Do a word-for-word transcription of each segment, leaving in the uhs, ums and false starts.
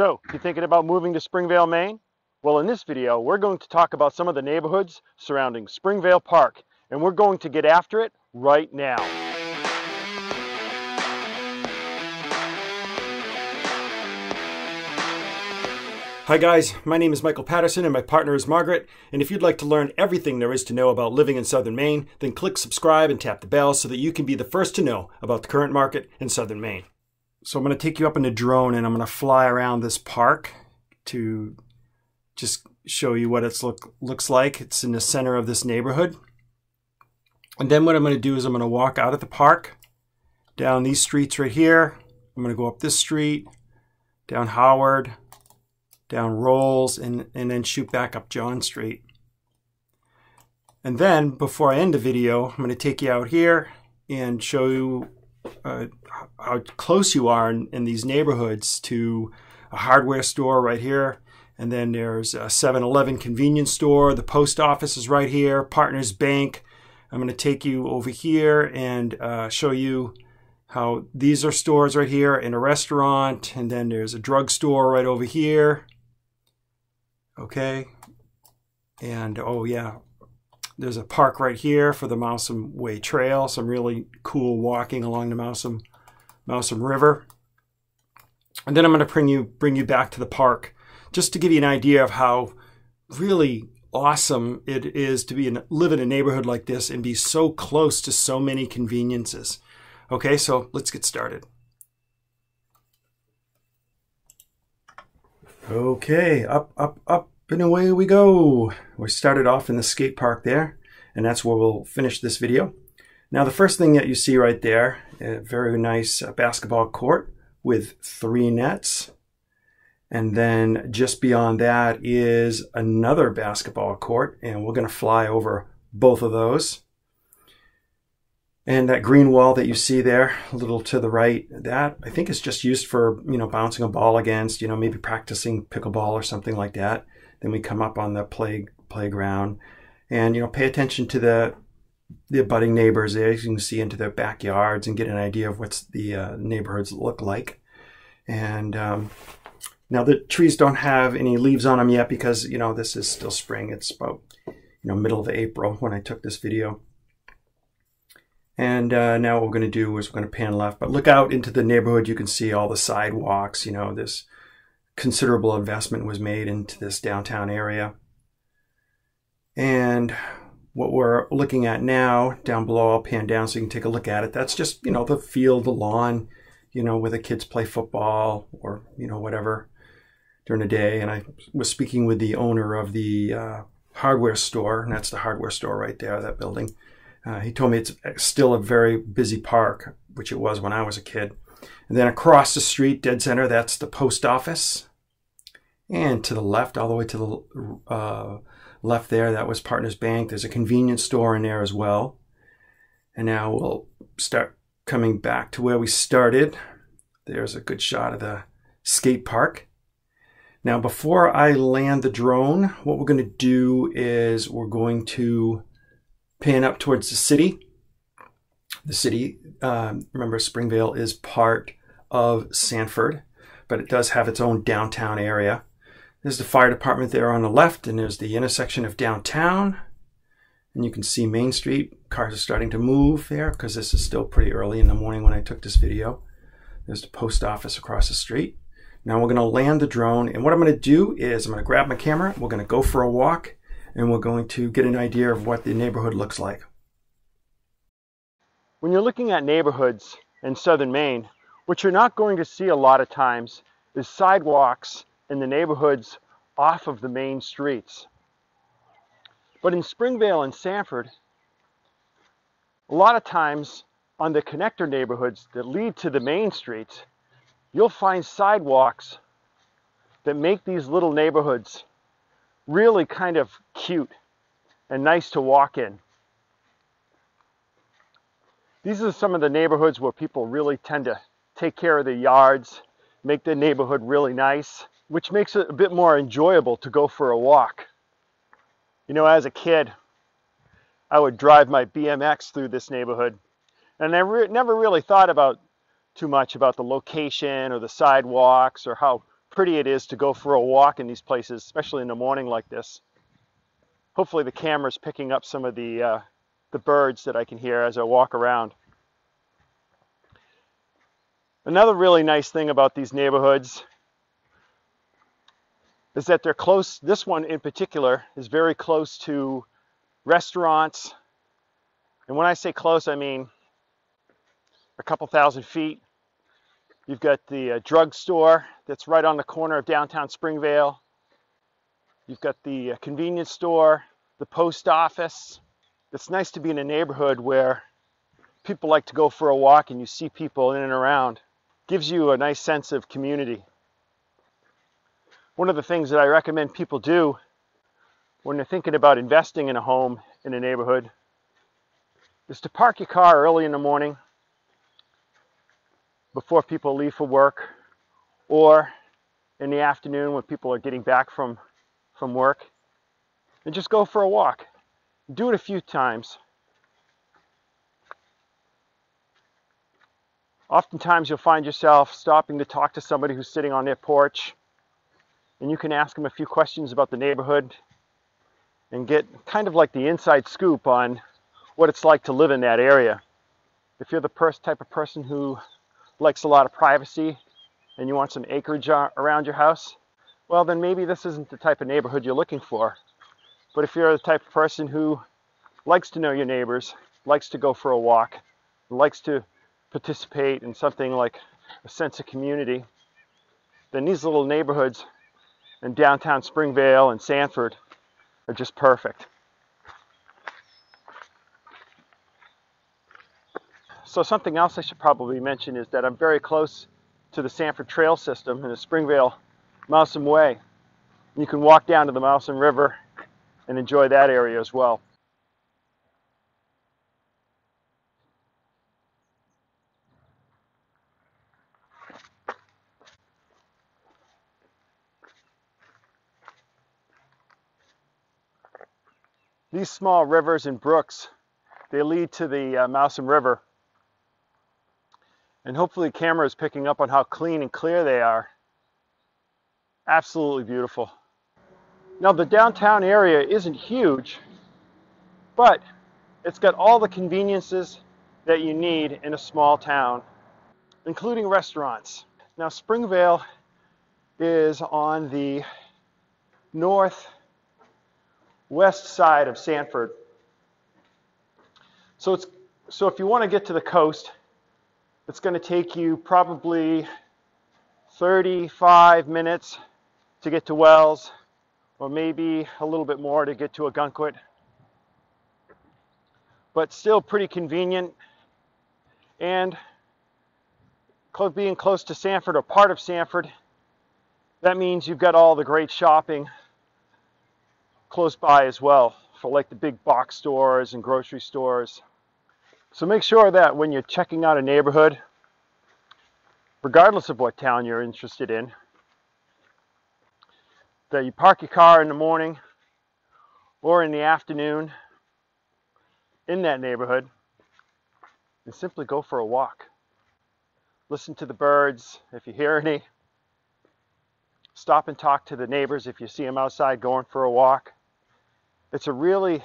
So, you thinking about moving to Springvale, Maine? Well, in this video, we're going to talk about some of the neighborhoods surrounding Springvale Park, and we're going to get after it right now. Hi guys, my name is Michael Patterson and my partner is Margaret, and if you'd like to learn everything there is to know about living in Southern Maine, then click subscribe and tap the bell so that you can be the first to know about the current market in Southern Maine. So I'm going to take you up in a drone and I'm going to fly around this park to just show you what it look, looks like. It's in the center of this neighborhood. And then what I'm going to do is I'm going to walk out of the park, down these streets right here. I'm going to go up this street, down Howard, down Rolls, and, and then shoot back up John Street. And then before I end the video, I'm going to take you out here and show you Uh, how close you are in, in these neighborhoods to a hardware store right here, and then there's a seven eleven convenience store, the post office is right here, Partners Bank. I'm going to take you over here and uh, show you how these are stores right here, and a restaurant, and then there's a drugstore right over here. Okay, and oh yeah, there's a park right here for the Mousam Way Trail. Some really cool walking along the Mousam, Mousam River. And then I'm going to bring you, bring you back to the park just to give you an idea of how really awesome it is to be in, live in a neighborhood like this and be so close to so many conveniences. Okay, so let's get started. Okay, up, up, up. And away we go. We started off in the skate park there, and that's where we'll finish this video. Now the first thing that you see right there, a very nice basketball court with three nets. And then just beyond that is another basketball court, and we're going to fly over both of those. And that green wall that you see there, a little to the right, that I think is just used for, you know, bouncing a ball against, you know, maybe practicing pickleball or something like that. Then we come up on the play, playground and, you know, pay attention to the, the abutting neighbors there. You can see into their backyards and get an idea of what's the uh, neighborhoods look like. And um, now the trees don't have any leaves on them yet because, you know, this is still spring. It's about, you know, middle of April when I took this video. And uh, now what we're going to do is we're going to pan left, but look out into the neighborhood. You can see all the sidewalks, you know, this considerable investment was made into this downtown area. And what we're looking at now, down below, I'll pan down so you can take a look at it. That's just, you know, the field, the lawn, you know, where the kids play football or, you know, whatever during the day. And I was speaking with the owner of the uh, hardware store, and that's the hardware store right there, that building. Uh, he told me it's still a very busy park, which it was when I was a kid. And then across the street, dead center, that's the post office. And to the left, all the way to the uh, left there, that was Partners Bank. There's a convenience store in there as well. And now we'll start coming back to where we started. There's a good shot of the skate park. Now, before I land the drone, what we're going to do is we're going to pan up towards the city. The city, um, remember, Springvale is part of Sanford, but it does have its own downtown area. There's the fire department there on the left, and there's the intersection of downtown. And you can see Main Street. Cars are starting to move there because this is still pretty early in the morning when I took this video. There's the post office across the street. Now we're going to land the drone, and what I'm going to do is I'm going to grab my camera, we're going to go for a walk, and we're going to get an idea of what the neighborhood looks like. When you're looking at neighborhoods in Southern Maine, what you're not going to see a lot of times is sidewalks in the neighborhoods off of the main streets. But in Springvale and Sanford, a lot of times on the connector neighborhoods that lead to the main streets, you'll find sidewalks that make these little neighborhoods really kind of cute and nice to walk in. These are some of the neighborhoods where people really tend to take care of their yards, make the neighborhood really nice, which makes it a bit more enjoyable to go for a walk. You know, as a kid, I would drive my B M X through this neighborhood, and I re- never really thought about too much about the location or the sidewalks or how pretty it is to go for a walk in these places, especially in the morning like this. Hopefully the camera's picking up some of the, uh, the birds that I can hear as I walk around. Another really nice thing about these neighborhoods is that they're close. This one in particular is very close to restaurants. And when I say close, I mean a couple thousand feet. You've got the uh, drugstore that's right on the corner of downtown Springvale. You've got the uh, convenience store, the post office. It's nice to be in a neighborhood where people like to go for a walk and you see people in and around. Gives you a nice sense of community. One of the things that I recommend people do when they're thinking about investing in a home in a neighborhood is to park your car early in the morning before people leave for work, or in the afternoon when people are getting back from, from work, and just go for a walk. Do it a few times. Oftentimes you'll find yourself stopping to talk to somebody who's sitting on their porch, and you can ask them a few questions about the neighborhood and get kind of like the inside scoop on what it's like to live in that area. If you're the first type of person who likes a lot of privacy and you want some acreage around your house, well, then maybe this isn't the type of neighborhood you're looking for. But if you're the type of person who likes to know your neighbors, likes to go for a walk, likes to participate in something like a sense of community, then these little neighborhoods in downtown Springvale and Sanford are just perfect. So something else I should probably mention is that I'm very close to the Sanford Trail system and the Springvale Mousam Way. You can walk down to the Mousam River and enjoy that area as well. These small rivers and brooks, they lead to the uh, Mousam River. And hopefully the camera is picking up on how clean and clear they are. Absolutely beautiful. Now the downtown area isn't huge, but it's got all the conveniences that you need in a small town, including restaurants. Now Springvale is on the north west side of Sanford. So, it's, so if you want to get to the coast, it's going to take you probably thirty-five minutes to get to Wells, or maybe a little bit more to get to Ogunquit. But still pretty convenient. And being close to Sanford or part of Sanford, that means you've got all the great shopping close by as well, for like the big box stores and grocery stores. So make sure that when you're checking out a neighborhood, regardless of what town you're interested in, that you park your car in the morning or in the afternoon in that neighborhood and simply go for a walk. Listen to the birds if you hear any. Stop and talk to the neighbors if you see them outside going for a walk. It's a really,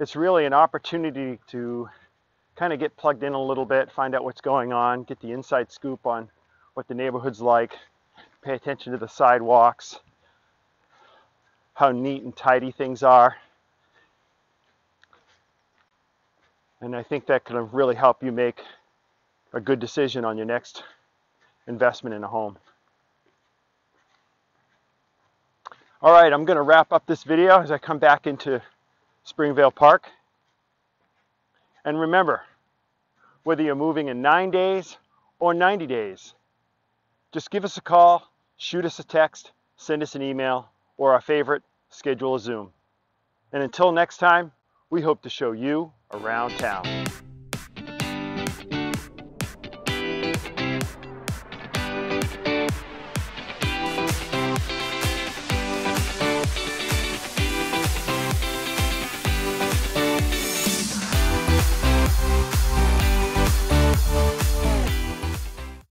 it's really an opportunity to kind of get plugged in a little bit, find out what's going on, get the inside scoop on what the neighborhood's like, pay attention to the sidewalks, how neat and tidy things are. And I think that can really help you make a good decision on your next investment in a home. All right, I'm going to wrap up this video as I come back into Springvale Park. And remember, whether you're moving in nine days or ninety days, just give us a call, shoot us a text, send us an email, or our favorite, schedule a Zoom. And until next time, we hope to show you around town.